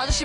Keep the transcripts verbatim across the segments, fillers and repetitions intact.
아저씨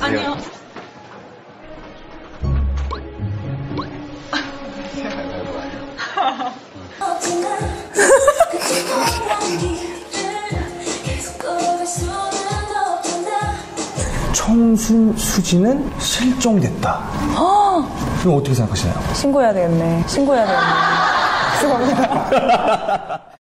안녕. 청순 수지는 실종됐다. 그럼 어떻게 생각하시나요? 신고해야 되겠네. 신고해야 되겠네. 죄송합니다.